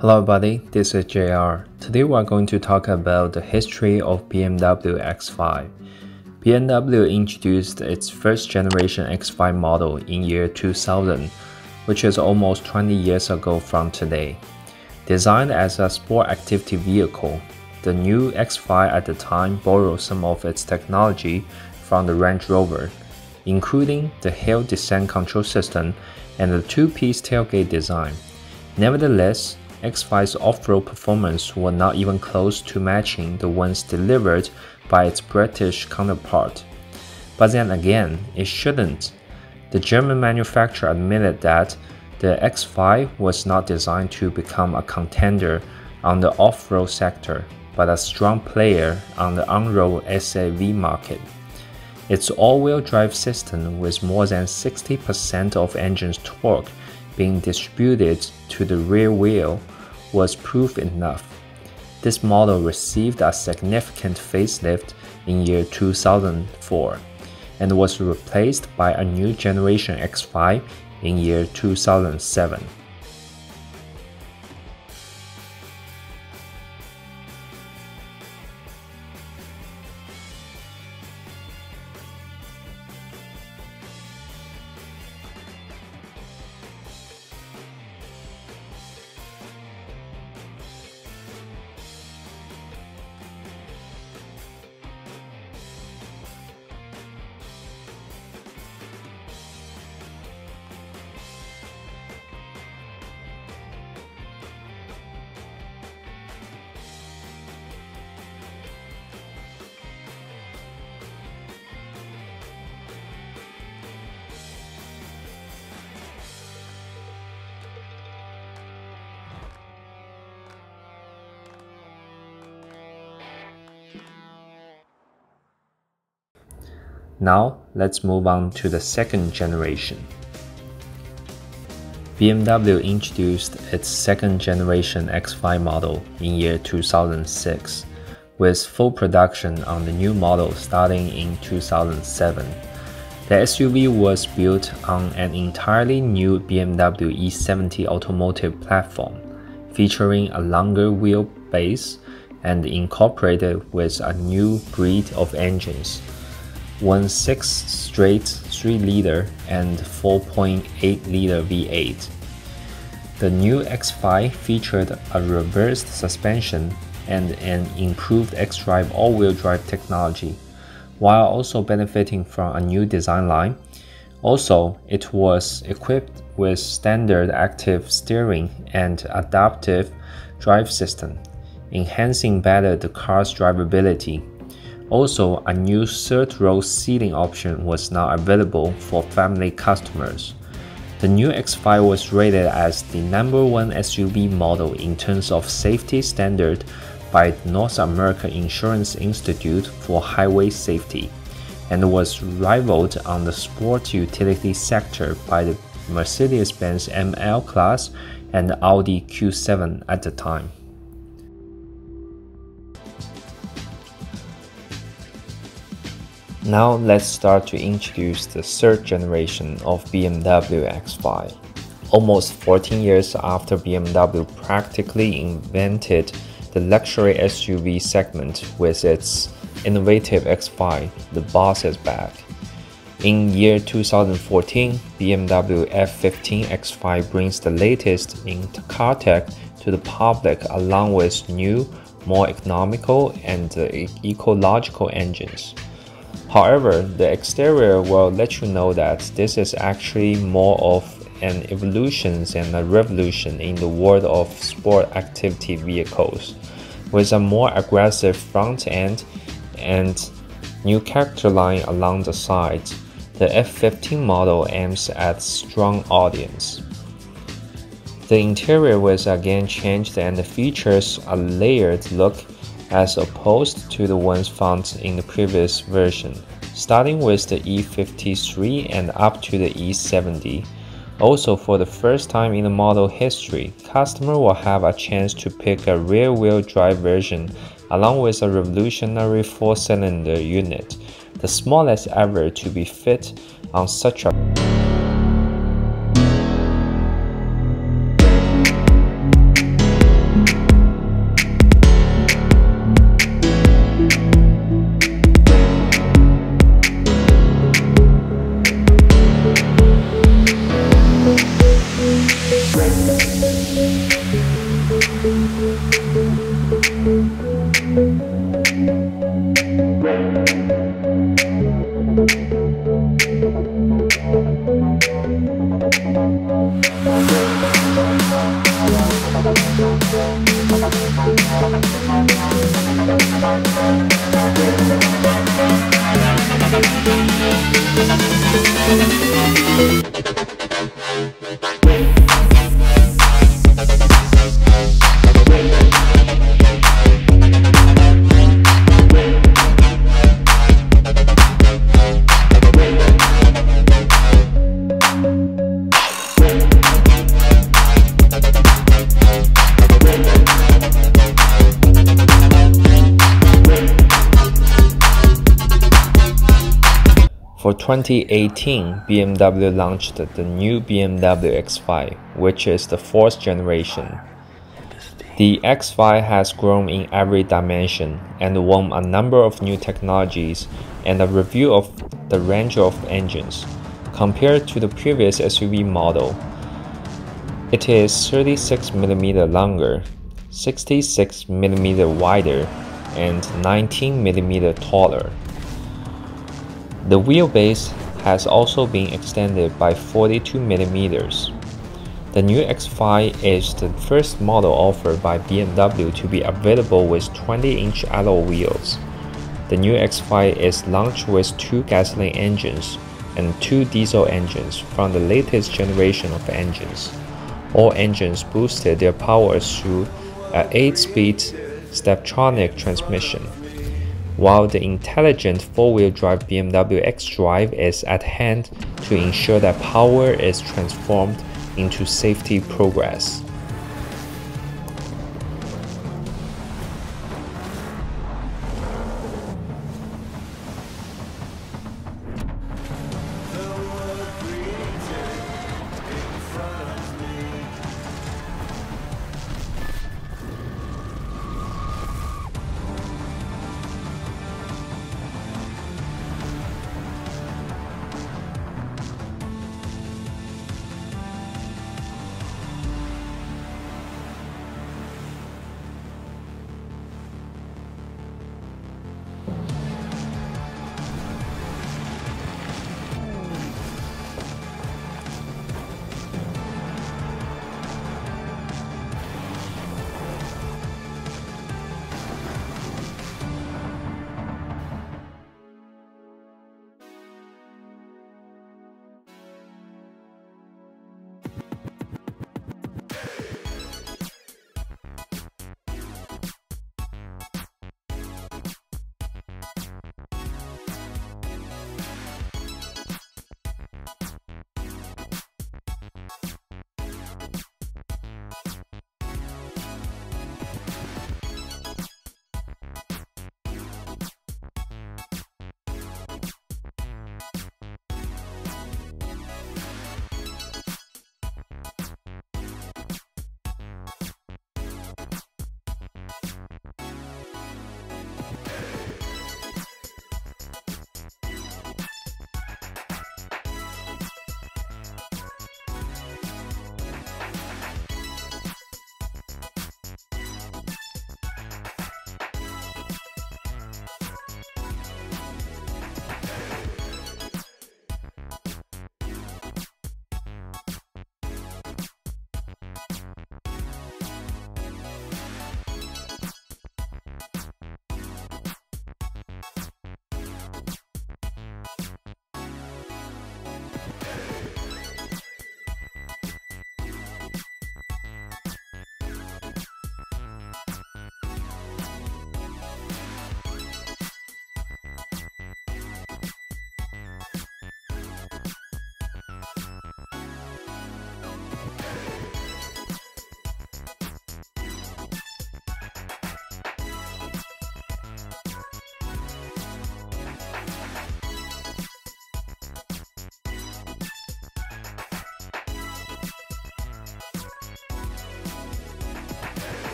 Hello everybody, this is JR. Today we are going to talk about the history of BMW X5. BMW introduced its first generation X5 model in year 2000, which is almost 20 years ago from today. Designed as a sport activity vehicle, the new X5 at the time borrowed some of its technology from the Range Rover, including the hill descent control system and the two-piece tailgate design. Nevertheless, X5's off-road performance was not even close to matching the ones delivered by its British counterpart. But then again, it shouldn't. The German manufacturer admitted that the X5 was not designed to become a contender on the off-road sector, but a strong player on the on-road SAV market. Its all-wheel drive system with more than 60% of engine's torque being distributed to the rear wheel was proof enough. This model received a significant facelift in year 2004 and was replaced by a new generation X5 in year 2007. Now, let's move on to the second generation. BMW introduced its second generation X5 model in year 2006, with full production on the new model starting in 2007. The SUV was built on an entirely new BMW E70 automotive platform, featuring a longer wheelbase and incorporated with a new breed of engines. One 6-straight 3-liter and 4.8-liter V8. The new X5 featured a reversed suspension and an improved X-Drive all-wheel drive technology, while also benefiting from a new design line. Also, it was equipped with standard active steering and adaptive drive system, enhancing better the car's drivability. Also, a new third-row seating option was now available for family customers. The new X5 was rated as the #1 SUV model in terms of safety standard by the North American Insurance Institute for Highway Safety, and was rivaled on the sport utility sector by the Mercedes-Benz ML-Class and Audi Q7 at the time. Now let's start to introduce the third generation of BMW X5. Almost 14 years after BMW practically invented the luxury SUV segment with its innovative X5, the boss is back. In year 2014, BMW F15 X5 brings the latest in car tech to the public along with new, more economical and ecological engines. However, the exterior will let you know that this is actually more of an evolution than a revolution in the world of sport activity vehicles, with a more aggressive front end and new character line along the sides. The F15 model aims at strong audience. The interior was again changed and features a layered look as opposed to the ones found in the previous version, starting with the E53 and up to the E70. Also, for the first time in the model history, customer will have a chance to pick a rear-wheel drive version along with a revolutionary 4-cylinder unit, the smallest ever to be fit on such a For 2018, BMW launched the new BMW X5, which is the fourth generation. The X5 has grown in every dimension and won a number of new technologies and a review of the range of engines. Compared to the previous SUV model, it is 36mm longer, 66mm wider, and 19mm taller. The wheelbase has also been extended by 42mm. The new X5 is the first model offered by BMW to be available with 20-inch alloy wheels. The new X5 is launched with two gasoline engines and two diesel engines from the latest generation of engines. All engines boosted their power through an 8-speed Steptronic transmission, while the intelligent four-wheel drive BMW X-Drive is at hand to ensure that power is transformed into safety progress.